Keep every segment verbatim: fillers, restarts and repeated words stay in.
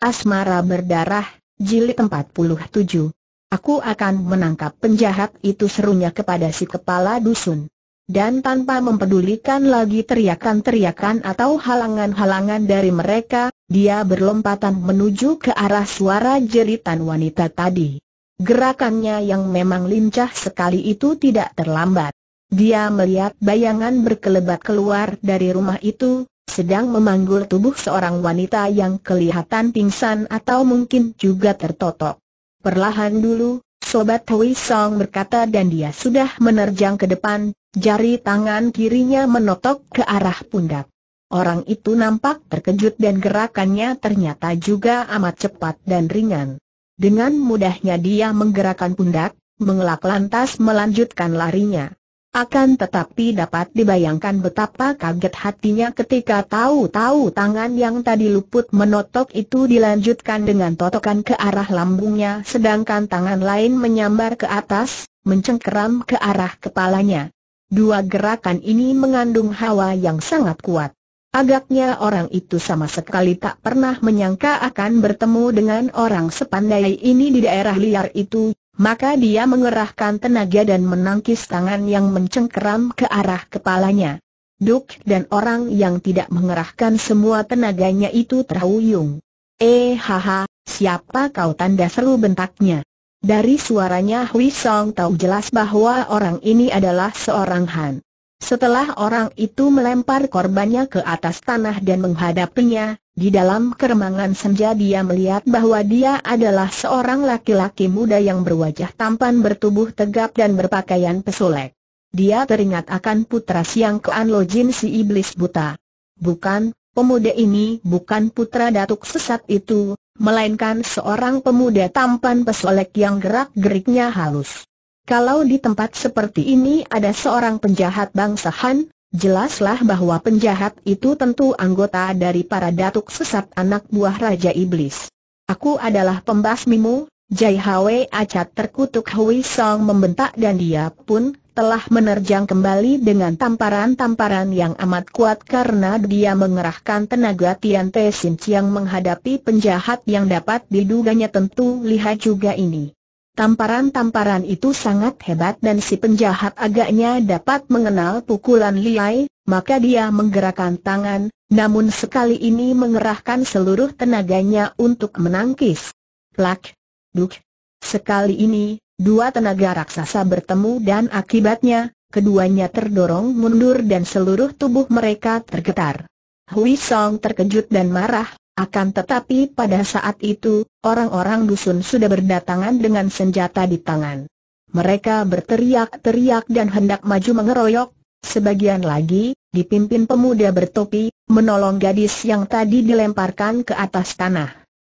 Asmara berdarah, jilid empat puluh tujuh. Aku akan menangkap penjahat itu, serunya kepada si kepala dusun. Dan tanpa mempedulikan lagi teriakan-teriakan atau halangan-halangan dari mereka, dia berlompatan menuju ke arah suara jeritan wanita tadi. Gerakannya yang memang lincah sekali itu tidak terlambat. Dia melihat bayangan berkelebat keluar dari rumah itu, sedang memanggul tubuh seorang wanita yang kelihatan pingsan atau mungkin juga tertotok. Perlahan dulu, Sobat Hui Song berkata, dan dia sudah menerjang ke depan, jari tangan kirinya menotok ke arah pundak. Orang itu nampak terkejut dan gerakannya ternyata juga amat cepat dan ringan. Dengan mudahnya dia menggerakkan pundak, mengelak lantas melanjutkan larinya. Akan tetapi dapat dibayangkan betapa kaget hatinya ketika tahu-tahu tangan yang tadi luput menotok itu dilanjutkan dengan totokan ke arah lambungnya, sedangkan tangan lain menyambar ke atas, mencengkeram ke arah kepalanya. Dua gerakan ini mengandung hawa yang sangat kuat. Agaknya orang itu sama sekali tak pernah menyangka akan bertemu dengan orang sepandai ini di daerah liar itu. Maka dia mengerahkan tenaga dan menangkis tangan yang mencengkeram ke arah kepalanya. Duk, dan orang yang tidak mengerahkan semua tenaganya itu terhuyung. Eh haha, siapa kau, tanda seru bentaknya. Dari suaranya Hui Song tahu jelas bahwa orang ini adalah seorang Han. Setelah orang itu melempar korbannya ke atas tanah dan menghadapinya, di dalam keremangan senja dia melihat bahwa dia adalah seorang laki-laki muda yang berwajah tampan, bertubuh tegap dan berpakaian pesolek. Dia teringat akan putra Siang Kuan Lojin, si iblis buta. Bukan, pemuda ini bukan putra datuk sesat itu, melainkan seorang pemuda tampan pesolek yang gerak-geriknya halus. Kalau di tempat seperti ini ada seorang penjahat bangsa Han, jelaslah bahwa penjahat itu tentu anggota dari para datuk sesat anak buah Raja Iblis. Aku adalah pembasmimu, Jai Hwe Acat, terkutuk Hui Song membentak, dan dia pun telah menerjang kembali dengan tamparan-tamparan yang amat kuat karena dia mengerahkan tenaga Tian Te Sin Chiang menghadapi penjahat yang dapat diduganya tentu lihat juga ini. Tamparan-tamparan itu sangat hebat dan si penjahat agaknya dapat mengenal pukulan liai, maka dia menggerakkan tangan, namun sekali ini mengerahkan seluruh tenaganya untuk menangkis. Plak, duk. Sekali ini, dua tenaga raksasa bertemu dan akibatnya, keduanya terdorong mundur dan seluruh tubuh mereka tergetar. Hui Song terkejut dan marah. Akan tetapi pada saat itu, orang-orang dusun sudah berdatangan dengan senjata di tangan. Mereka berteriak-teriak dan hendak maju mengeroyok. Sebagian lagi, dipimpin pemuda bertopi, menolong gadis yang tadi dilemparkan ke atas tanah.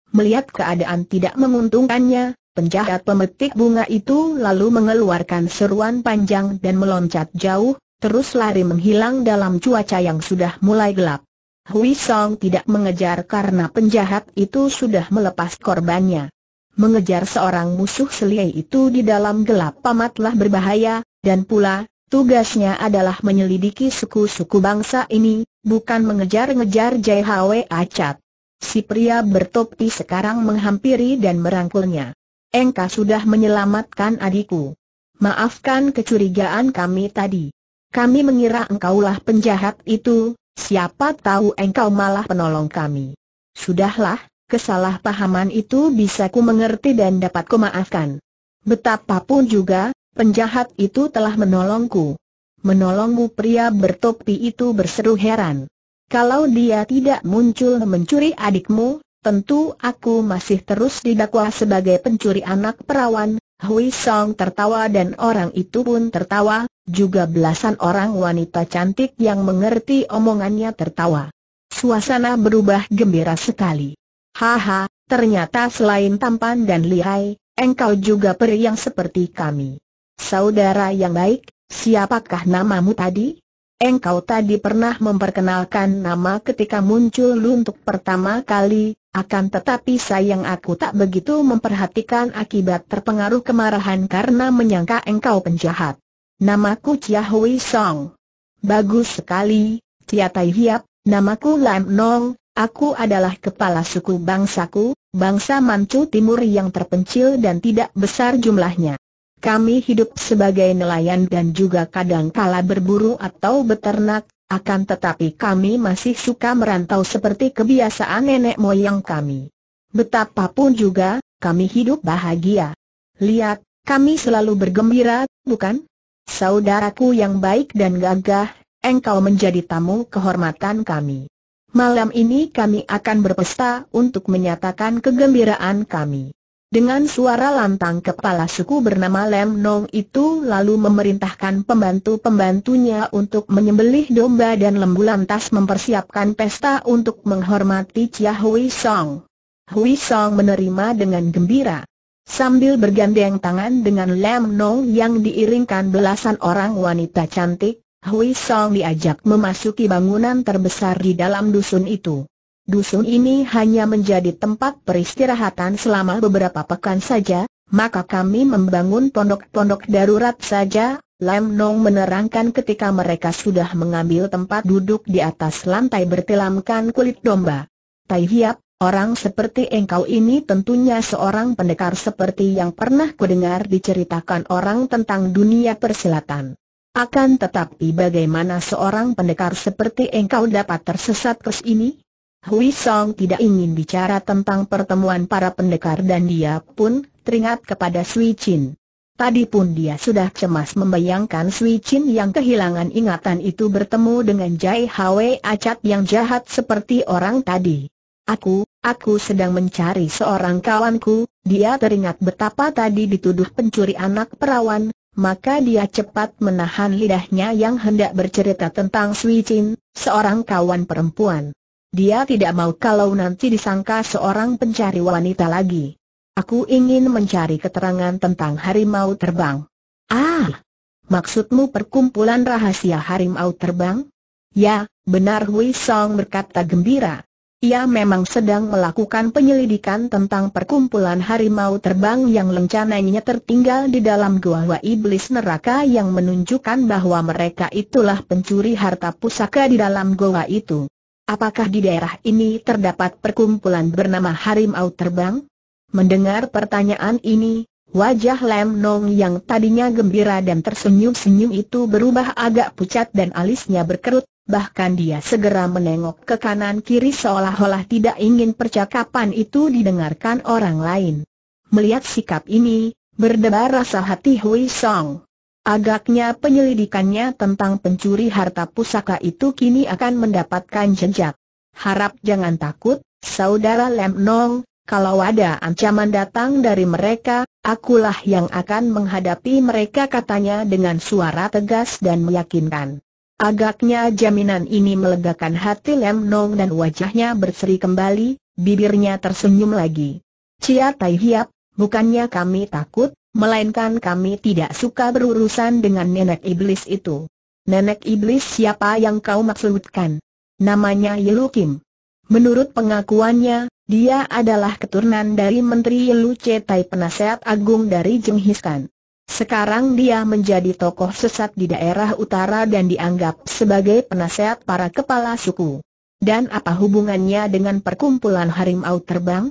Melihat keadaan tidak menguntungkannya, penjahat pemetik bunga itu lalu mengeluarkan seruan panjang dan meloncat jauh, terus lari menghilang dalam cuaca yang sudah mulai gelap. Hui Song tidak mengejar karena penjahat itu sudah melepas korbannya. Mengejar seorang musuh seliai itu di dalam gelap amatlah berbahaya, dan pula, tugasnya adalah menyelidiki suku-suku bangsa ini, bukan mengejar-ngejar Jai Hwe Acat. Si pria bertopi sekarang menghampiri dan merangkulnya. Engkau sudah menyelamatkan adikku. Maafkan kecurigaan kami tadi. Kami mengira engkaulah penjahat itu. Siapa tahu engkau malah penolong kami. Sudahlah, kesalahpahaman itu bisa ku mengerti dan dapat ku maafkan. Betapapun juga, penjahat itu telah menolongku. Menolongmu, pria bertopi itu berseru heran. Kalau dia tidak muncul mencuri adikmu, tentu aku masih terus didakwa sebagai pencuri anak perawan. Hui Song tertawa dan orang itu pun tertawa, juga belasan orang wanita cantik yang mengerti omongannya tertawa. Suasana berubah gembira sekali. Haha, ternyata selain tampan dan lihai, engkau juga peri yang seperti kami. Saudara yang baik, siapakah namamu tadi? Engkau tadi pernah memperkenalkan nama ketika muncul untuk pertama kali. Akan tetapi sayang aku tak begitu memperhatikan akibat terpengaruh kemarahan karena menyangka engkau penjahat. Namaku Chia Hui Song. Bagus sekali, Chia Tai Hiap. Namaku Lam Nong, Aku adalah kepala suku bangsaku, bangsa Manchu Timur yang terpencil dan tidak besar jumlahnya. Kami hidup sebagai nelayan dan juga kadangkala berburu atau beternak, akan tetapi kami masih suka merantau seperti kebiasaan nenek moyang kami. Betapapun juga, kami hidup bahagia. Lihat, kami selalu bergembira, bukan? Saudaraku yang baik dan gagah, engkau menjadi tamu kehormatan kami. Malam ini kami akan berpesta untuk menyatakan kegembiraan kami. Dengan suara lantang, kepala suku bernama Lam Nong itu lalu memerintahkan pembantu-pembantunya untuk menyembelih domba dan lembu lantas mempersiapkan pesta untuk menghormati Chia Hui Song. Hui Song menerima dengan gembira. Sambil bergandeng tangan dengan Lam Nong yang diiringkan belasan orang wanita cantik, Hui Song diajak memasuki bangunan terbesar di dalam dusun itu. Dusun ini hanya menjadi tempat peristirahatan selama beberapa pekan saja, maka kami membangun pondok-pondok darurat saja, Lam Nong menerangkan ketika mereka sudah mengambil tempat duduk di atas lantai bertilamkan kulit domba. Tai Hiap, orang seperti engkau ini tentunya seorang pendekar seperti yang pernah kudengar diceritakan orang tentang dunia persilatan. Akan tetapi bagaimana seorang pendekar seperti engkau dapat tersesat ke sini? Hui Song tidak ingin bicara tentang pertemuan para pendekar dan dia pun teringat kepada Sui Chin. Tadi pun dia sudah cemas membayangkan Sui Chin yang kehilangan ingatan itu bertemu dengan Jai Hwe Acat yang jahat seperti orang tadi. Aku, aku sedang mencari seorang kawanku, dia teringat betapa tadi dituduh pencuri anak perawan, maka dia cepat menahan lidahnya yang hendak bercerita tentang Sui Chin, seorang kawan perempuan. Dia tidak mau kalau nanti disangka seorang pencari wanita lagi. Aku ingin mencari keterangan tentang harimau terbang. Ah, maksudmu perkumpulan rahasia harimau terbang? Ya, benar, Hui Song berkata gembira. Ia memang sedang melakukan penyelidikan tentang perkumpulan harimau terbang yang rencananya tertinggal di dalam gua iblis neraka yang menunjukkan bahwa mereka itulah pencuri harta pusaka di dalam gua itu. Apakah di daerah ini terdapat perkumpulan bernama harimau terbang? Mendengar pertanyaan ini, wajah Lam Nong yang tadinya gembira dan tersenyum-senyum itu berubah agak pucat dan alisnya berkerut. Bahkan dia segera menengok ke kanan-kiri seolah-olah tidak ingin percakapan itu didengarkan orang lain. Melihat sikap ini, berdebar rasa hati Hui Song. Agaknya penyelidikannya tentang pencuri harta pusaka itu kini akan mendapatkan jejak. Harap jangan takut, saudara Lam Nong, kalau ada ancaman datang dari mereka, akulah yang akan menghadapi mereka, katanya dengan suara tegas dan meyakinkan. Agaknya jaminan ini melegakan hati Lam Nong dan wajahnya berseri kembali, bibirnya tersenyum lagi. Chia Tai Hiap, bukannya kami takut, melainkan kami tidak suka berurusan dengan nenek iblis itu. Nenek iblis siapa yang kau maksudkan? Namanya Ye Lu Kim. Menurut pengakuannya, dia adalah keturunan dari Menteri Ye Lu Ciai, penasehat agung dari Jenghis Khan. Sekarang dia menjadi tokoh sesat di daerah utara dan dianggap sebagai penasehat para kepala suku. Dan apa hubungannya dengan perkumpulan harimau terbang?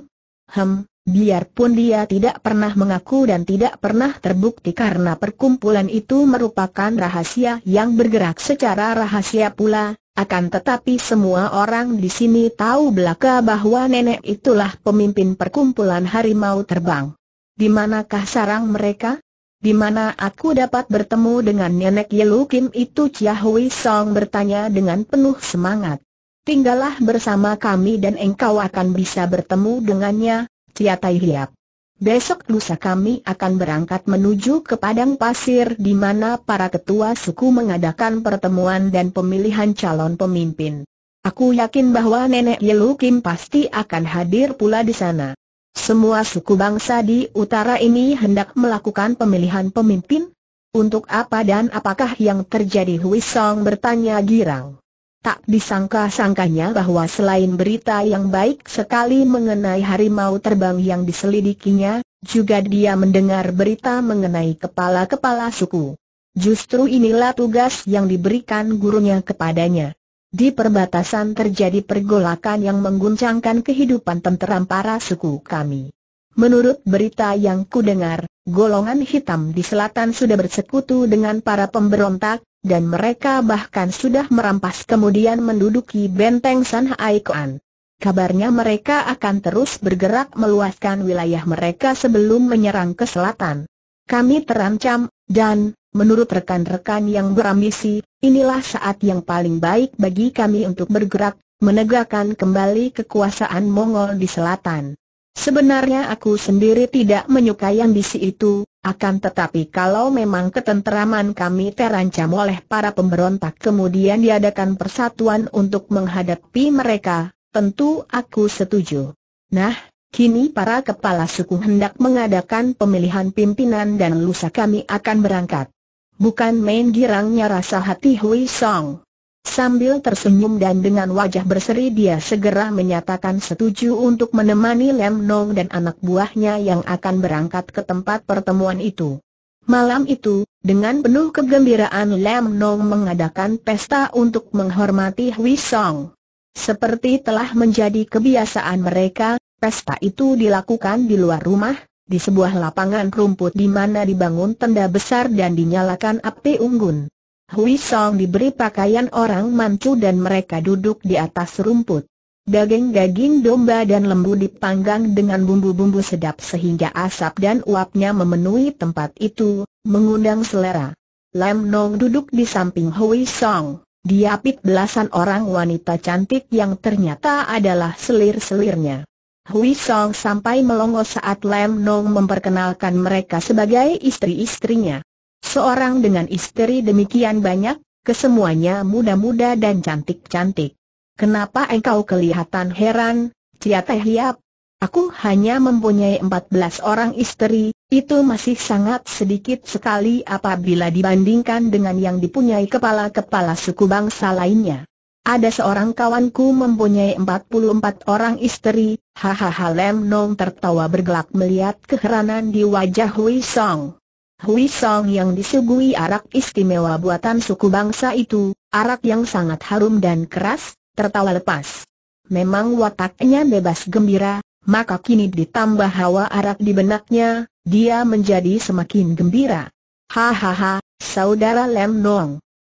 Hem, biarpun dia tidak pernah mengaku dan tidak pernah terbukti karena perkumpulan itu merupakan rahasia yang bergerak secara rahasia pula, akan tetapi semua orang di sini tahu belaka bahwa nenek itulah pemimpin perkumpulan harimau terbang. Di manakah sarang mereka? Di mana aku dapat bertemu dengan nenek Ye Lu Kim itu? Chia Hui Song bertanya dengan penuh semangat. Tinggallah bersama kami dan engkau akan bisa bertemu dengannya, Chia Tai Hiap. Besok lusa kami akan berangkat menuju ke padang pasir di mana para ketua suku mengadakan pertemuan dan pemilihan calon pemimpin. Aku yakin bahwa nenek Ye Lu Kim pasti akan hadir pula di sana. Semua suku bangsa di utara ini hendak melakukan pemilihan pemimpin? Untuk apa dan apakah yang terjadi? Hui Song bertanya girang. Tak disangka-sangkanya bahwa selain berita yang baik sekali mengenai harimau terbang yang diselidikinya, juga dia mendengar berita mengenai kepala-kepala suku. Justru inilah tugas yang diberikan gurunya kepadanya. Di perbatasan terjadi pergolakan yang mengguncangkan kehidupan tenteram para suku kami. Menurut berita yang kudengar, golongan hitam di selatan sudah bersekutu dengan para pemberontak, dan mereka bahkan sudah merampas kemudian menduduki benteng Sanhaikuan. Kabarnya mereka akan terus bergerak meluaskan wilayah mereka sebelum menyerang ke selatan. Kami terancam, dan, menurut rekan-rekan yang berambisi, inilah saat yang paling baik bagi kami untuk bergerak, menegakkan kembali kekuasaan Mongol di selatan. Sebenarnya aku sendiri tidak menyukai ambisi itu, akan tetapi kalau memang ketenteraman kami terancam oleh para pemberontak kemudian diadakan persatuan untuk menghadapi mereka, tentu aku setuju. Nah, kini para kepala suku hendak mengadakan pemilihan pimpinan dan lusa kami akan berangkat. Bukan main girangnya rasa hati Hui Song. Sambil tersenyum dan dengan wajah berseri dia segera menyatakan setuju untuk menemani Lam Nong dan anak buahnya yang akan berangkat ke tempat pertemuan itu. Malam itu, dengan penuh kegembiraan Lam Nong mengadakan pesta untuk menghormati Hui Song. Seperti telah menjadi kebiasaan mereka, pesta itu dilakukan di luar rumah, di sebuah lapangan rumput di mana dibangun tenda besar dan dinyalakan api unggun. Hui Song diberi pakaian orang Manchu dan mereka duduk di atas rumput. Daging-daging domba dan lembu dipanggang dengan bumbu-bumbu sedap sehingga asap dan uapnya memenuhi tempat itu, mengundang selera. Lam Nong duduk di samping Hui Song. Diapit belasan orang wanita cantik yang ternyata adalah selir-selirnya. Hui Song sampai melongo saat Lam Nong memperkenalkan mereka sebagai istri-istrinya. Seorang dengan istri demikian banyak, kesemuanya muda-muda dan cantik-cantik. Kenapa engkau kelihatan heran, Chia Tai Hiap? Aku hanya mempunyai empat belas orang istri, itu masih sangat sedikit sekali apabila dibandingkan dengan yang dipunyai kepala-kepala suku bangsa lainnya. Ada seorang kawanku mempunyai empat puluh empat orang istri, hahaha. Lam Nong tertawa bergelak melihat keheranan di wajah Hui Song. Hui Song yang disuguhi arak istimewa buatan suku bangsa itu, arak yang sangat harum dan keras, tertawa lepas. Memang wataknya bebas gembira. Maka kini ditambah hawa arak di benaknya, dia menjadi semakin gembira. Hahaha, saudara Lam Nong,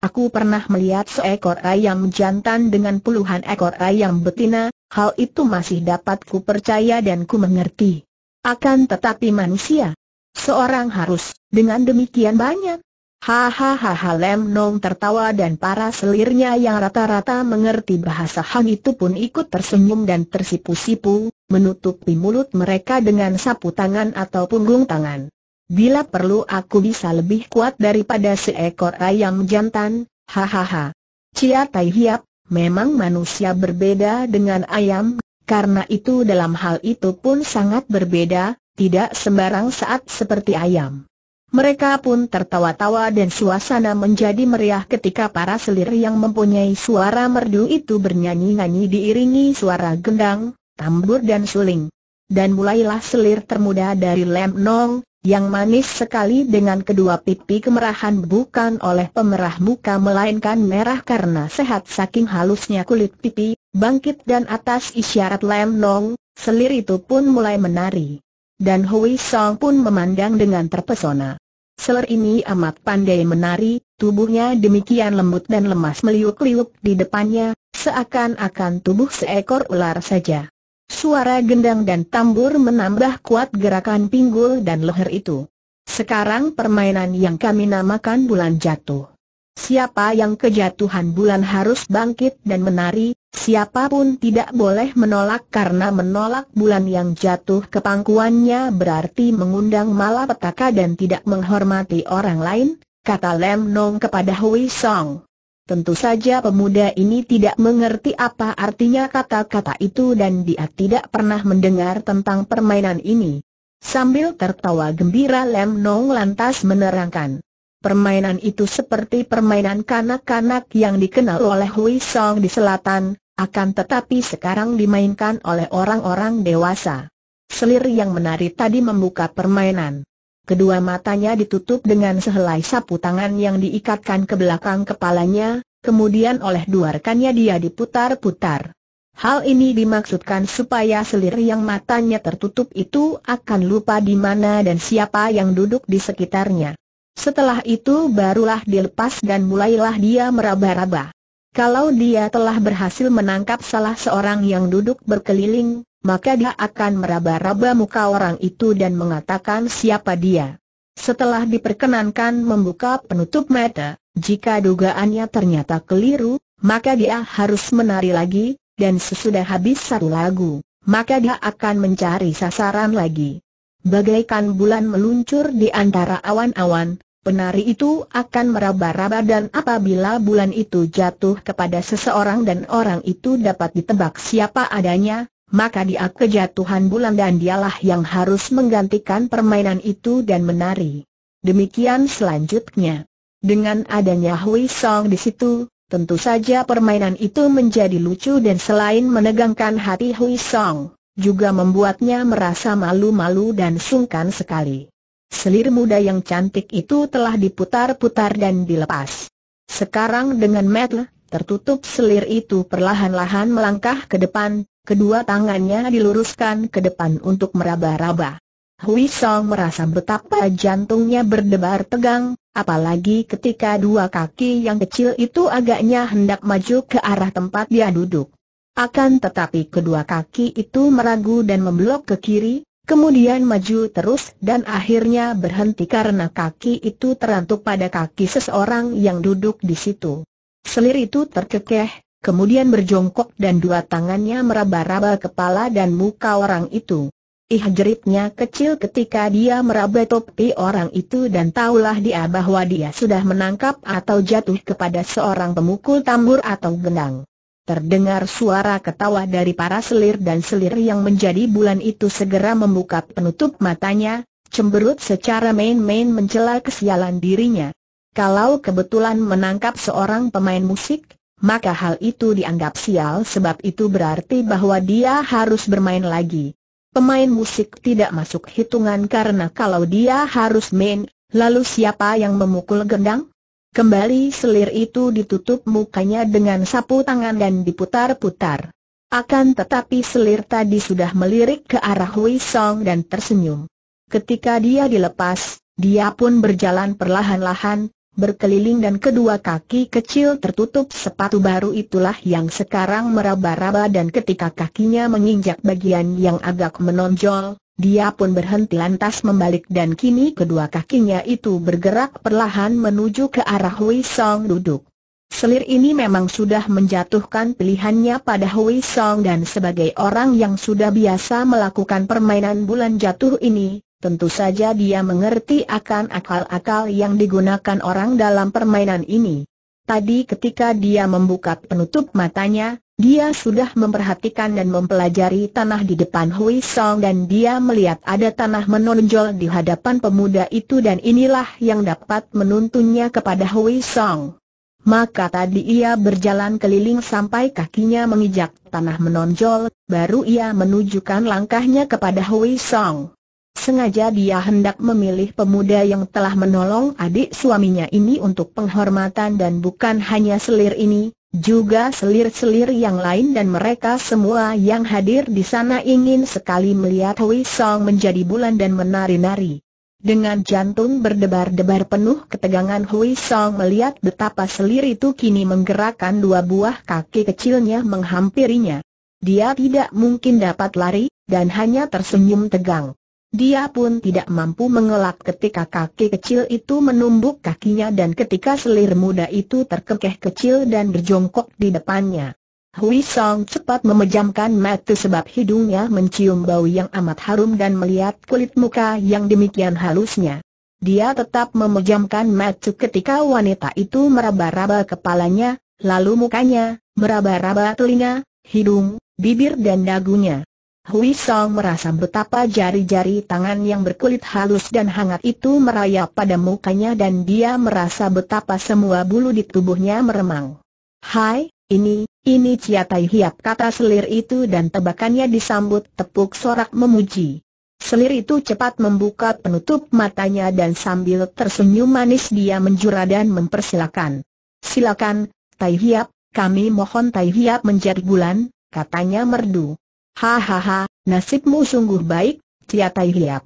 aku pernah melihat seekor ayam jantan dengan puluhan ekor ayam betina. Hal itu masih dapat ku percaya dan ku mengerti. Akan tetapi manusia, seorang harus dengan demikian banyak. Hahaha. Lam Nong tertawa dan para selirnya yang rata-rata mengerti bahasa Han itu pun ikut tersenyum dan tersipu-sipu, menutupi mulut mereka dengan sapu tangan atau punggung tangan. Bila perlu aku bisa lebih kuat daripada seekor ayam jantan, hahaha. Chia Tai Hiap, memang manusia berbeda dengan ayam, karena itu dalam hal itu pun sangat berbeda, tidak sembarang saat seperti ayam. Mereka pun tertawa-tawa dan suasana menjadi meriah ketika para selir yang mempunyai suara merdu itu bernyanyi-nyanyi diiringi suara gendang, tambur dan suling. Dan mulailah selir termuda dari Lam Nong, yang manis sekali dengan kedua pipi kemerahan bukan oleh pemerah muka melainkan merah karena sehat saking halusnya kulit pipi, bangkit dan atas isyarat Lam Nong, selir itu pun mulai menari. Dan Hui Song pun memandang dengan terpesona. Selir ini amat pandai menari, tubuhnya demikian lembut dan lemas meliuk-liuk di depannya, seakan-akan tubuh seekor ular saja. Suara gendang dan tambur menambah kuat gerakan pinggul dan leher itu. Sekarang permainan yang kami namakan bulan jatuh. Siapa yang kejatuhan bulan harus bangkit dan menari, siapapun tidak boleh menolak karena menolak bulan yang jatuh ke pangkuannya berarti mengundang malapetaka dan tidak menghormati orang lain, kata Lam Nong kepada Hui Song. Tentu saja pemuda ini tidak mengerti apa artinya kata-kata itu dan dia tidak pernah mendengar tentang permainan ini. Sambil tertawa gembira Lam Nong lantas menerangkan. Permainan itu seperti permainan kanak-kanak yang dikenal oleh Hui Song di selatan, akan tetapi sekarang dimainkan oleh orang-orang dewasa. Selir yang menari tadi membuka permainan. Kedua matanya ditutup dengan sehelai sapu tangan yang diikatkan ke belakang kepalanya, kemudian oleh dua rekannya dia diputar-putar. Hal ini dimaksudkan supaya selir yang matanya tertutup itu akan lupa di mana dan siapa yang duduk di sekitarnya. Setelah itu barulah dilepas dan mulailah dia meraba-raba. Kalau dia telah berhasil menangkap salah seorang yang duduk berkeliling, maka dia akan meraba-raba muka orang itu dan mengatakan siapa dia. Setelah diperkenankan membuka penutup mata, jika dugaannya ternyata keliru, maka dia harus menari lagi. Dan sesudah habis satu lagu, maka dia akan mencari sasaran lagi. Bagaikan bulan meluncur di antara awan-awan, penari itu akan meraba-raba dan apabila bulan itu jatuh kepada seseorang dan orang itu dapat ditebak siapa adanya, maka dia kejatuhan bulan dan dialah yang harus menggantikan permainan itu dan menari. Demikian selanjutnya. Dengan adanya Hui Song di situ, tentu saja permainan itu menjadi lucu dan selain menegangkan hati Hui Song, juga membuatnya merasa malu-malu dan sungkan sekali. Selir muda yang cantik itu telah diputar-putar dan dilepas. Sekarang dengan mata tertutup selir itu perlahan-lahan melangkah ke depan, kedua tangannya diluruskan ke depan untuk meraba-raba. Hui Song merasa betapa jantungnya berdebar tegang, apalagi ketika dua kaki yang kecil itu agaknya hendak maju ke arah tempat dia duduk. Akan tetapi kedua kaki itu meragu dan membelok ke kiri, kemudian maju terus dan akhirnya berhenti karena kaki itu terantuk pada kaki seseorang yang duduk di situ. Selir itu terkekeh, kemudian berjongkok dan dua tangannya meraba-raba kepala dan muka orang itu. Ih, jeritnya kecil ketika dia meraba topi orang itu dan taulah dia bahwa dia sudah menangkap atau jatuh kepada seorang pemukul tambur atau gendang. Terdengar suara ketawa dari para selir dan selir yang menjadi bulan itu segera membuka penutup matanya, cemberut secara main-main mencela kesialan dirinya. Kalau kebetulan menangkap seorang pemain musik, maka hal itu dianggap sial sebab itu berarti bahwa dia harus bermain lagi. Pemain musik tidak masuk hitungan karena kalau dia harus main, lalu siapa yang memukul gendang? Kembali selir itu ditutup mukanya dengan sapu tangan dan diputar-putar. Akan tetapi selir tadi sudah melirik ke arah Hui Song dan tersenyum. Ketika dia dilepas, dia pun berjalan perlahan-lahan, berkeliling dan kedua kaki kecil tertutup sepatu baru itulah yang sekarang meraba-raba dan ketika kakinya menginjak bagian yang agak menonjol, dia pun berhenti lantas membalik dan kini kedua kakinya itu bergerak perlahan menuju ke arah Hui Song duduk. Selir ini memang sudah menjatuhkan pilihannya pada Hui Song dan sebagai orang yang sudah biasa melakukan permainan bulan jatuh ini, tentu saja dia mengerti akan akal-akal yang digunakan orang dalam permainan ini. Tadi ketika dia membuka penutup matanya, dia sudah memperhatikan dan mempelajari tanah di depan Hui Song dan dia melihat ada tanah menonjol di hadapan pemuda itu dan inilah yang dapat menuntunnya kepada Hui Song. Maka tadi ia berjalan keliling sampai kakinya menginjak tanah menonjol, baru ia menunjukkan langkahnya kepada Hui Song. Sengaja dia hendak memilih pemuda yang telah menolong adik suaminya ini untuk penghormatan dan bukan hanya selir ini, juga selir-selir yang lain dan mereka semua yang hadir di sana ingin sekali melihat Hui Song menjadi bulan dan menari-nari. Dengan jantung berdebar-debar penuh ketegangan Hui Song melihat betapa selir itu kini menggerakkan dua buah kaki kecilnya menghampirinya. Dia tidak mungkin dapat lari, dan hanya tersenyum tegang. Dia pun tidak mampu mengelak ketika kaki kecil itu menumbuk kakinya dan ketika selir muda itu terkekeh kecil dan berjongkok di depannya. Hui Song cepat memejamkan mata sebab hidungnya mencium bau yang amat harum dan melihat kulit muka yang demikian halusnya. Dia tetap memejamkan mata ketika wanita itu meraba-raba kepalanya, lalu mukanya, meraba-raba telinga, hidung, bibir dan dagunya. Hui Song merasa betapa jari-jari tangan yang berkulit halus dan hangat itu merayap pada mukanya dan dia merasa betapa semua bulu di tubuhnya meremang. "Hai, ini, ini Chia Tai Hiap," kata selir itu dan tebakannya disambut tepuk sorak memuji. Selir itu cepat membuka penutup matanya dan sambil tersenyum manis dia menjura dan mempersilakan. "Silakan, "Tai Hiap, kami mohon Tai Hiap menjadi bulan," katanya merdu. "Hahaha, nasibmu sungguh baik, Chia Tai Hiap.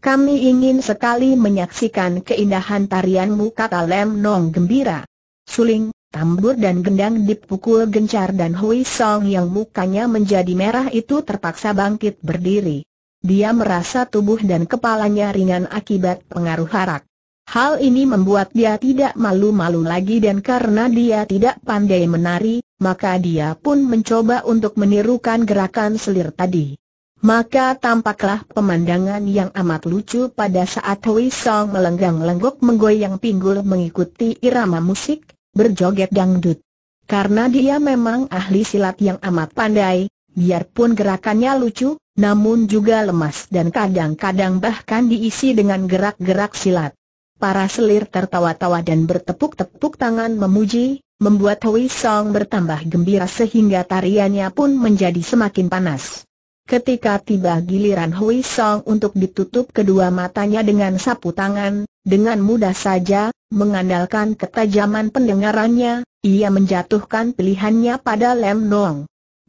Kami ingin sekali menyaksikan keindahan tarianmu," kata Lam Nong gembira. Suling, tambur dan gendang dipukul gencar dan Hui Song yang mukanya menjadi merah itu terpaksa bangkit berdiri. Dia merasa tubuh dan kepalanya ringan akibat pengaruh arak. Hal ini membuat dia tidak malu-malu lagi dan karena dia tidak pandai menari, maka dia pun mencoba untuk menirukan gerakan selir tadi. Maka tampaklah pemandangan yang amat lucu pada saat Hui Song melenggang-lenggok menggoyang pinggul mengikuti irama musik, berjoget dangdut. Karena dia memang ahli silat yang amat pandai, biarpun gerakannya lucu, namun juga lemas dan kadang-kadang bahkan diisi dengan gerak-gerak silat. Para selir tertawa-tawa dan bertepuk-tepuk tangan memuji, membuat Hui Song bertambah gembira sehingga tariannya pun menjadi semakin panas. Ketika tiba giliran Hui Song untuk ditutup kedua matanya dengan sapu tangan, dengan mudah saja, mengandalkan ketajaman pendengarannya, ia menjatuhkan pilihannya pada Lam Nong.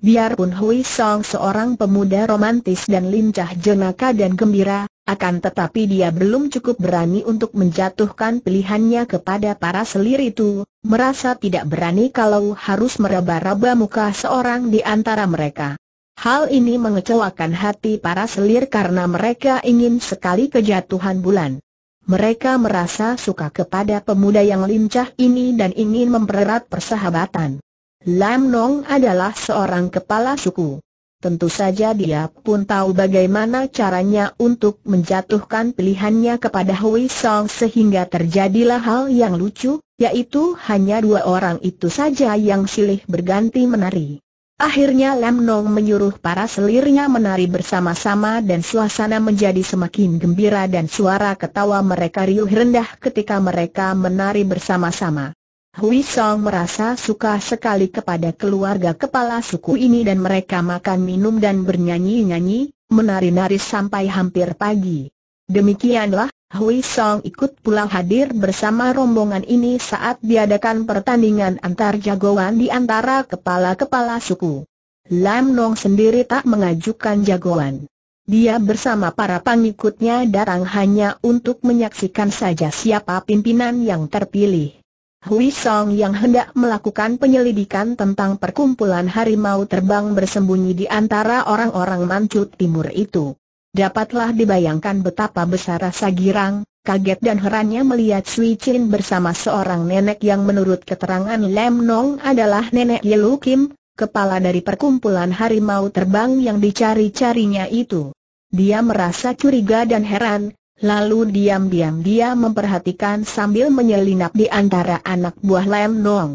Biarpun Hui Song seorang pemuda romantis dan lincah jenaka dan gembira, akan tetapi dia belum cukup berani untuk menjatuhkan pilihannya kepada para selir itu, merasa tidak berani kalau harus meraba-raba muka seorang di antara mereka. Hal ini mengecewakan hati para selir karena mereka ingin sekali kejatuhan bulan. Mereka merasa suka kepada pemuda yang lincah ini dan ingin mempererat persahabatan. Lam Nong adalah seorang kepala suku. Tentu saja dia pun tahu bagaimana caranya untuk menjatuhkan pilihannya kepada Hui Song sehingga terjadilah hal yang lucu, yaitu hanya dua orang itu saja yang silih berganti menari. Akhirnya Lam Nong menyuruh para selirnya menari bersama-sama dan suasana menjadi semakin gembira dan suara ketawa mereka riuh rendah ketika mereka menari bersama-sama. Hui Song merasa suka sekali kepada keluarga kepala suku ini dan mereka makan minum dan bernyanyi-nyanyi, menari-nari sampai hampir pagi. Demikianlah, Hui Song ikut pula hadir bersama rombongan ini saat diadakan pertandingan antar jagoan di antara kepala-kepala suku. Lam Nong sendiri tak mengajukan jagoan. Dia bersama para pengikutnya datang hanya untuk menyaksikan saja siapa pimpinan yang terpilih. Hui Song yang hendak melakukan penyelidikan tentang perkumpulan harimau terbang bersembunyi di antara orang-orang Manchu Timur itu. Dapatlah dibayangkan betapa besar rasa girang, kaget dan herannya melihat Sui Chin bersama seorang nenek yang menurut keterangan Lam Nong adalah nenek Ye Lu Kim, kepala dari perkumpulan harimau terbang yang dicari-carinya itu. Dia merasa curiga dan heran. Lalu diam-diam dia memperhatikan sambil menyelinap di antara anak buah Lam Nong.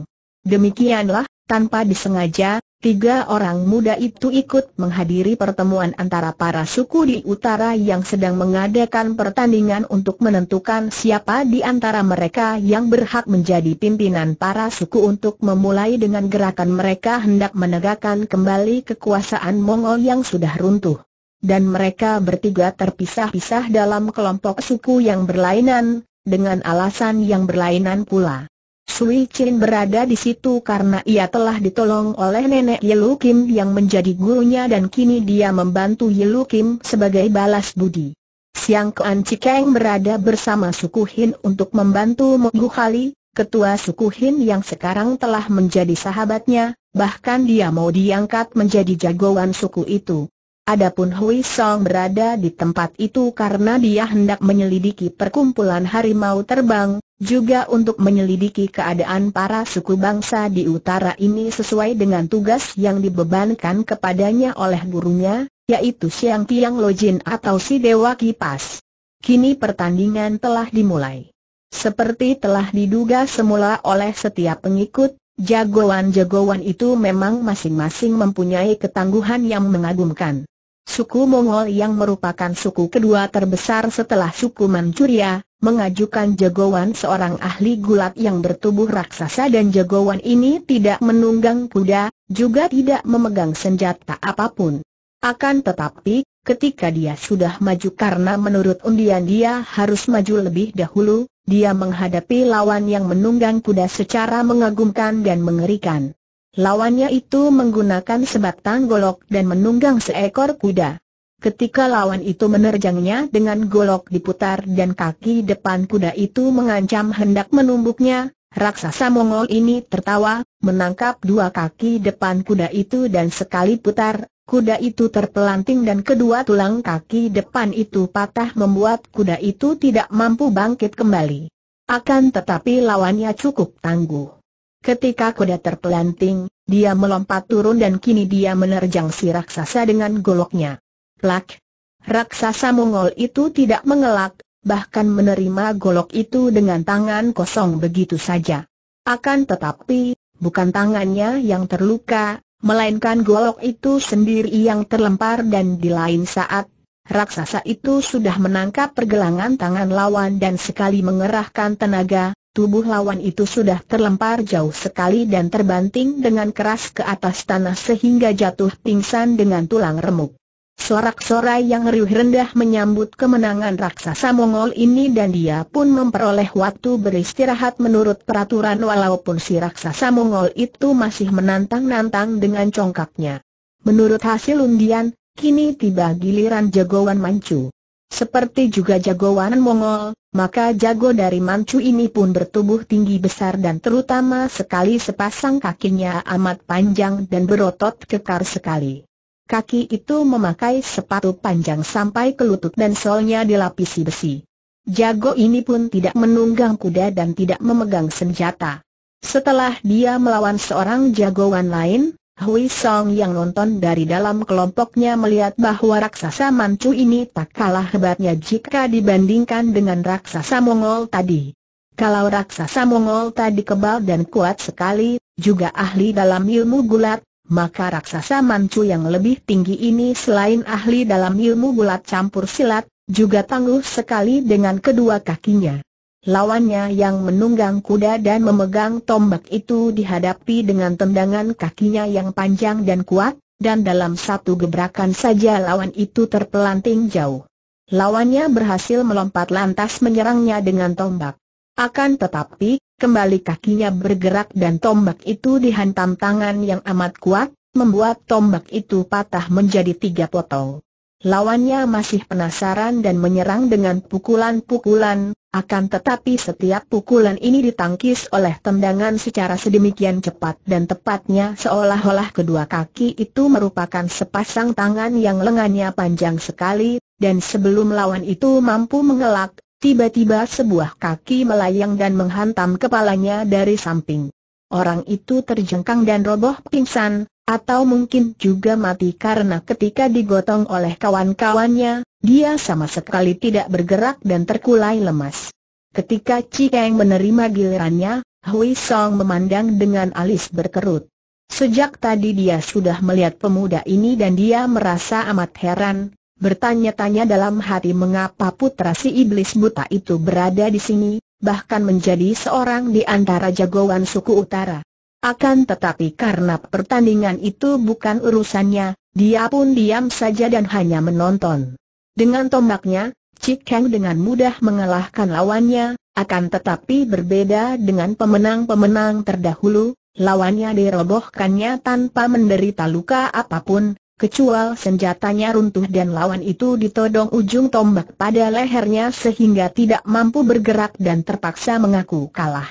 Demikianlah, tanpa disengaja, tiga orang muda itu ikut menghadiri pertemuan antara para suku di utara yang sedang mengadakan pertandingan untuk menentukan siapa di antara mereka yang berhak menjadi pimpinan para suku untuk memulai dengan gerakan mereka hendak menegakkan kembali kekuasaan Mongol yang sudah runtuh. Dan mereka bertiga terpisah-pisah dalam kelompok suku yang berlainan, dengan alasan yang berlainan pula. Sui Chin berada di situ karena ia telah ditolong oleh nenek Ye Lu Kim yang menjadi gurunya dan kini dia membantu Ye Lu Kim sebagai balas budi. Siang Kuan Chi Kang berada bersama Sukuhin untuk membantu Mokgu Kali, ketua Sukuhin yang sekarang telah menjadi sahabatnya, bahkan dia mau diangkat menjadi jagoan suku itu. Adapun Hui Song berada di tempat itu karena dia hendak menyelidiki perkumpulan harimau terbang, juga untuk menyelidiki keadaan para suku bangsa di utara ini sesuai dengan tugas yang dibebankan kepadanya oleh gurunya, yaitu Siang Tiang Lojin atau si Dewa Kipas. Kini pertandingan telah dimulai. Seperti telah diduga semula oleh setiap pengikut, jagoan-jagoan itu memang masing-masing mempunyai ketangguhan yang mengagumkan. Suku Mongol yang merupakan suku kedua terbesar setelah suku Manchuria, mengajukan jagoan seorang ahli gulat yang bertubuh raksasa dan jagoan ini tidak menunggang kuda, juga tidak memegang senjata apapun. Akan tetapi, ketika dia sudah maju karena menurut undian dia harus maju lebih dahulu, dia menghadapi lawan yang menunggang kuda secara mengagumkan dan mengerikan. Lawannya itu menggunakan sebatang golok dan menunggang seekor kuda. Ketika lawan itu menerjangnya dengan golok diputar dan kaki depan kuda itu mengancam hendak menumbuknya, raksasa Mongol ini tertawa, menangkap dua kaki depan kuda itu dan sekali putar, kuda itu terpelanting dan kedua tulang kaki depan itu patah membuat kuda itu tidak mampu bangkit kembali. Akan tetapi lawannya cukup tangguh. Ketika kuda terpelanting, dia melompat turun dan kini dia menerjang si raksasa dengan goloknya. Plak! Raksasa Mongol itu tidak mengelak, bahkan menerima golok itu dengan tangan kosong begitu saja. Akan tetapi, bukan tangannya yang terluka, melainkan golok itu sendiri yang terlempar dan di lain saat, raksasa itu sudah menangkap pergelangan tangan lawan dan sekali mengerahkan tenaga, tubuh lawan itu sudah terlempar jauh sekali dan terbanting dengan keras ke atas tanah sehingga jatuh pingsan dengan tulang remuk. Sorak-sorai yang riuh rendah menyambut kemenangan raksasa Mongol ini dan dia pun memperoleh waktu beristirahat menurut peraturan walaupun si raksasa Mongol itu masih menantang-nantang dengan congkaknya. Menurut hasil undian, kini tiba giliran jagoan Manchu. Seperti juga jagoan Mongol, maka jago dari Manchu ini pun bertubuh tinggi besar dan terutama sekali sepasang kakinya amat panjang dan berotot kekar sekali. Kaki itu memakai sepatu panjang sampai ke lutut dan solnya dilapisi besi. Jago ini pun tidak menunggang kuda dan tidak memegang senjata. Setelah dia melawan seorang jagoan lain, Hui Song yang nonton dari dalam kelompoknya melihat bahwa raksasa Manchu ini tak kalah hebatnya jika dibandingkan dengan raksasa Mongol tadi. Kalau raksasa Mongol tadi kebal dan kuat sekali, juga ahli dalam ilmu gulat, maka raksasa Manchu yang lebih tinggi ini selain ahli dalam ilmu gulat campur silat, juga tangguh sekali dengan kedua kakinya. Lawannya yang menunggang kuda dan memegang tombak itu dihadapi dengan tendangan kakinya yang panjang dan kuat, dan dalam satu gebrakan saja lawan itu terpelanting jauh. Lawannya berhasil melompat lantas menyerangnya dengan tombak. Akan tetapi, kembali kakinya bergerak dan tombak itu dihantam tangan yang amat kuat, membuat tombak itu patah menjadi tiga potong. Lawannya masih penasaran dan menyerang dengan pukulan-pukulan, akan tetapi setiap pukulan ini ditangkis oleh tendangan secara sedemikian cepat dan tepatnya seolah-olah kedua kaki itu merupakan sepasang tangan yang lengannya panjang sekali, dan sebelum lawan itu mampu mengelak, tiba-tiba sebuah kaki melayang dan menghantam kepalanya dari samping. Orang itu terjengkang dan roboh pingsan, atau mungkin juga mati karena ketika digotong oleh kawan-kawannya, dia sama sekali tidak bergerak dan terkulai lemas. Ketika Cik Teng menerima gilirannya, Hui Song memandang dengan alis berkerut. Sejak tadi dia sudah melihat pemuda ini dan dia merasa amat heran. Bertanya-tanya dalam hati mengapa putra si iblis buta itu berada di sini, bahkan menjadi seorang di antara jagoan suku utara. Akan tetapi karena pertandingan itu bukan urusannya, dia pun diam saja dan hanya menonton. Dengan tombaknya, Cik Teng dengan mudah mengalahkan lawannya, akan tetapi berbeda dengan pemenang-pemenang terdahulu, lawannya dirobohkannya tanpa menderita luka apapun. Kecuali senjatanya runtuh dan lawan itu ditodong ujung tombak pada lehernya sehingga tidak mampu bergerak dan terpaksa mengaku kalah.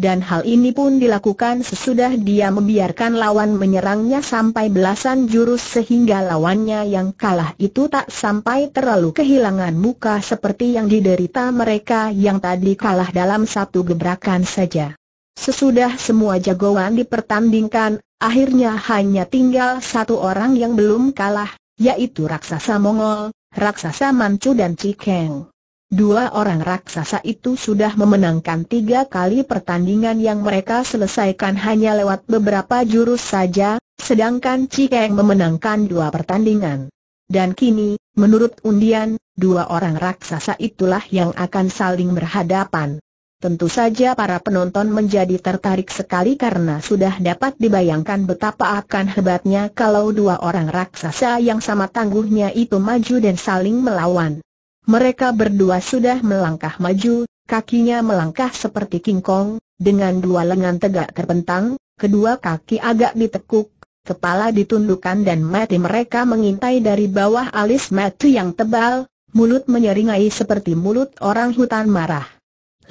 Dan hal ini pun dilakukan sesudah dia membiarkan lawan menyerangnya sampai belasan jurus sehingga lawannya yang kalah itu tak sampai terlalu kehilangan muka seperti yang diderita mereka yang tadi kalah dalam satu gebrakan saja. Sesudah semua jagoan dipertandingkan, akhirnya hanya tinggal satu orang yang belum kalah, yaitu raksasa Mongol, raksasa Manchu dan Cik Teng. Dua orang raksasa itu sudah memenangkan tiga kali pertandingan yang mereka selesaikan hanya lewat beberapa jurus saja, sedangkan Cik Teng memenangkan dua pertandingan. Dan kini, menurut undian, dua orang raksasa itulah yang akan saling berhadapan. Tentu saja para penonton menjadi tertarik sekali karena sudah dapat dibayangkan betapa akan hebatnya kalau dua orang raksasa yang sama tangguhnya itu maju dan saling melawan. Mereka berdua sudah melangkah maju, Kakinya melangkah seperti kingkong, dengan dua lengan tegak terbentang, kedua kaki agak ditekuk, kepala ditundukkan dan mata mereka mengintai dari bawah alis mata yang tebal, mulut menyeringai seperti mulut orang hutan marah.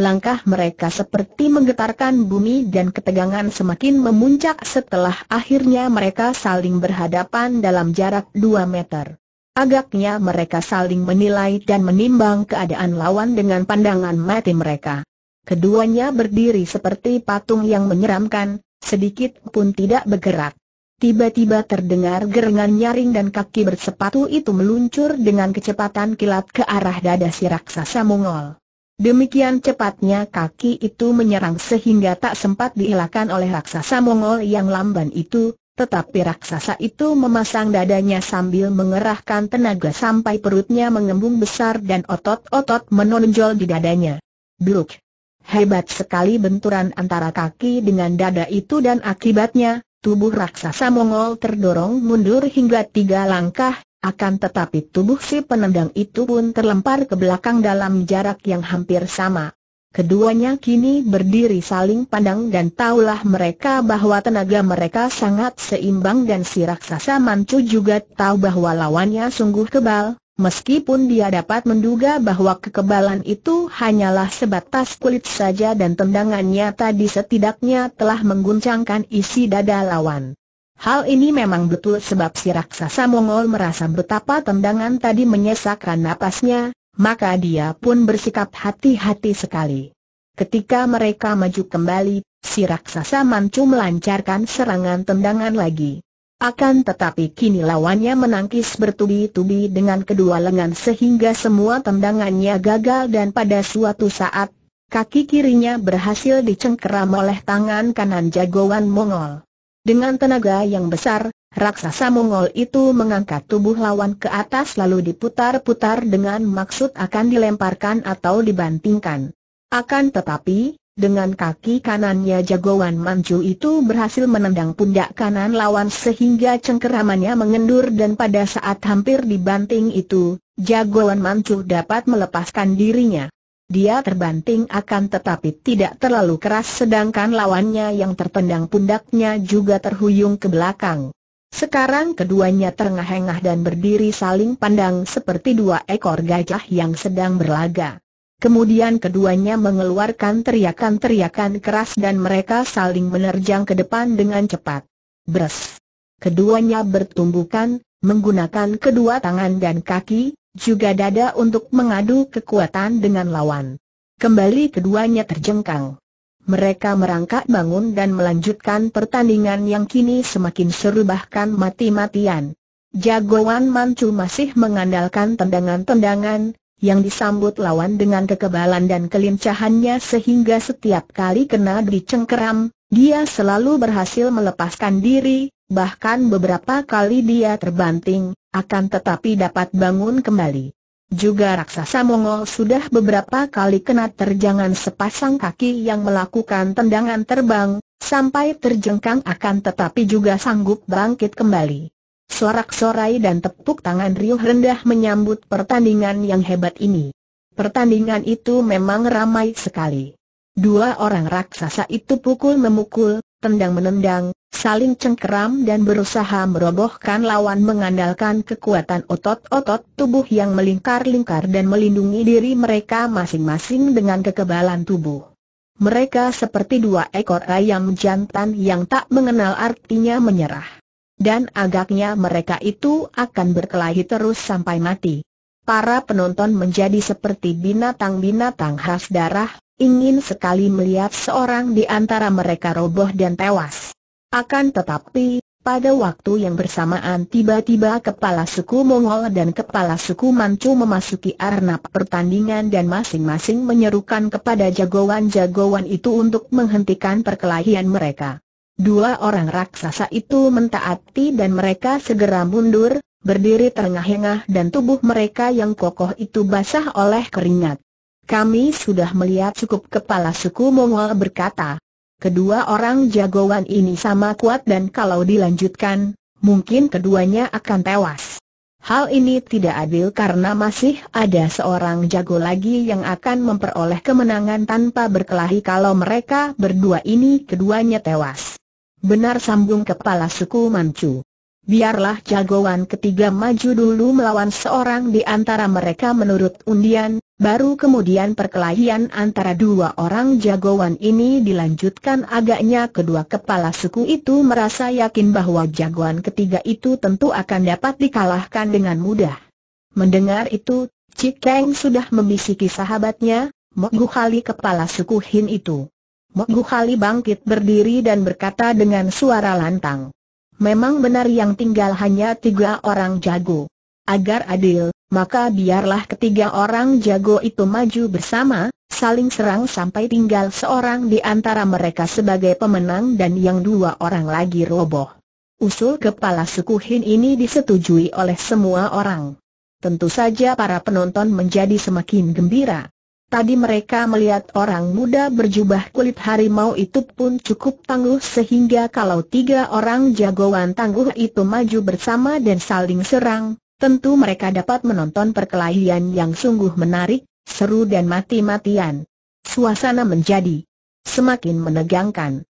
Langkah mereka seperti menggetarkan bumi dan ketegangan semakin memuncak setelah akhirnya mereka saling berhadapan dalam jarak dua meter. Agaknya mereka saling menilai dan menimbang keadaan lawan dengan pandangan mata mereka. Keduanya berdiri seperti patung yang menyeramkan, sedikit pun tidak bergerak. Tiba-tiba terdengar gerengan nyaring dan kaki bersepatu itu meluncur dengan kecepatan kilat ke arah dada si raksasa Mongol. Demikian cepatnya kaki itu menyerang sehingga tak sempat dielakkan oleh raksasa Mongol yang lamban itu, tetapi raksasa itu memasang dadanya sambil mengerahkan tenaga sampai perutnya mengembung besar dan otot-otot menonjol di dadanya. Bluk! Hebat sekali benturan antara kaki dengan dada itu dan akibatnya, tubuh raksasa Mongol terdorong mundur hingga tiga langkah. Akan tetapi tubuh si penendang itu pun terlempar ke belakang dalam jarak yang hampir sama. Keduanya kini berdiri saling pandang dan taulah mereka bahwa tenaga mereka sangat seimbang dan si raksasa Manchu juga tahu bahwa lawannya sungguh kebal, meskipun dia dapat menduga bahwa kekebalan itu hanyalah sebatas kulit saja dan tendangannya tadi setidaknya telah mengguncangkan isi dada lawan. Hal ini memang betul sebab si raksasa Mongol merasa betapa tendangan tadi menyesakkan napasnya, maka dia pun bersikap hati-hati sekali. Ketika mereka maju kembali, si raksasa Manchu melancarkan serangan tendangan lagi. Akan tetapi kini lawannya menangkis bertubi-tubi dengan kedua lengan sehingga semua tendangannya gagal dan pada suatu saat, kaki kirinya berhasil dicengkeram oleh tangan kanan jagoan Mongol. Dengan tenaga yang besar, raksasa Mongol itu mengangkat tubuh lawan ke atas lalu diputar-putar dengan maksud akan dilemparkan atau dibantingkan. Akan tetapi, dengan kaki kanannya jagoan Manchu itu berhasil menendang pundak kanan lawan sehingga cengkeramannya mengendur dan pada saat hampir dibanting itu, jagoan Manchu dapat melepaskan dirinya. Dia terbanting akan tetapi tidak terlalu keras sedangkan lawannya yang tertendang pundaknya juga terhuyung ke belakang. Sekarang keduanya terengah-engah dan berdiri saling pandang seperti dua ekor gajah yang sedang berlaga. Kemudian keduanya mengeluarkan teriakan-teriakan keras dan mereka saling menerjang ke depan dengan cepat. Bres! Keduanya bertumbukan, menggunakan kedua tangan dan kaki, juga dada untuk mengadu kekuatan dengan lawan. Kembali keduanya terjengkang. Mereka merangkak bangun dan melanjutkan pertandingan yang kini semakin seru bahkan mati-matian. Jagoan Manchu masih mengandalkan tendangan-tendangan, yang disambut lawan dengan kekebalan dan kelincahannya sehingga setiap kali kena dicengkeram, dia selalu berhasil melepaskan diri, bahkan beberapa kali dia terbanting. Akan tetapi dapat bangun kembali. Juga raksasa Mongol sudah beberapa kali kena terjangan sepasang kaki yang melakukan tendangan terbang, sampai terjengkang akan tetapi juga sanggup bangkit kembali. Sorak-sorai dan tepuk tangan riuh rendah menyambut pertandingan yang hebat ini. Pertandingan itu memang ramai sekali. Dua orang raksasa itu pukul-memukul, tendang-menendang, saling cengkeram dan berusaha merobohkan lawan mengandalkan kekuatan otot-otot tubuh yang melingkar-lingkar dan melindungi diri mereka masing-masing dengan kekebalan tubuh. Mereka seperti dua ekor ayam jantan yang tak mengenal artinya menyerah. Dan agaknya mereka itu akan berkelahi terus sampai mati. Para penonton menjadi seperti binatang-binatang haus darah, ingin sekali melihat seorang di antara mereka roboh dan tewas. Akan tetapi, pada waktu yang bersamaan tiba-tiba kepala suku Mongol dan kepala suku Manchu memasuki arnab pertandingan dan masing-masing menyerukan kepada jagoan-jagoan itu untuk menghentikan perkelahian mereka. Dua orang raksasa itu mentaati dan mereka segera mundur, berdiri terengah-engah dan tubuh mereka yang kokoh itu basah oleh keringat. "Kami sudah melihat cukup," kepala suku Mongol berkata. "Kedua orang jagoan ini sama kuat dan kalau dilanjutkan, mungkin keduanya akan tewas." Hal ini tidak adil karena masih ada seorang jago lagi yang akan memperoleh kemenangan tanpa berkelahi kalau mereka berdua ini keduanya tewas. Benar, sambung kepala suku Manchu. Biarlah jagoan ketiga maju dulu melawan seorang di antara mereka menurut undian, baru kemudian perkelahian antara dua orang jagoan ini dilanjutkan. Agaknya kedua kepala suku itu merasa yakin bahwa jagoan ketiga itu tentu akan dapat dikalahkan dengan mudah. Mendengar itu, Cik Teng sudah membisiki sahabatnya, Mokgu Kali, kepala suku Hin itu. Mokgu Kali bangkit berdiri dan berkata dengan suara lantang. Memang benar yang tinggal hanya tiga orang jago. Agar adil, maka biarlah ketiga orang jago itu maju bersama, saling serang sampai tinggal seorang di antara mereka sebagai pemenang dan yang dua orang lagi roboh. Usul kepala suku Hin ini disetujui oleh semua orang. Tentu saja para penonton menjadi semakin gembira. Tadi mereka melihat orang muda berjubah kulit harimau itu pun cukup tangguh sehingga kalau tiga orang jagoan tangguh itu maju bersama dan saling serang, tentu mereka dapat menonton perkelahian yang sungguh menarik, seru dan mati-matian. Suasana menjadi semakin menegangkan.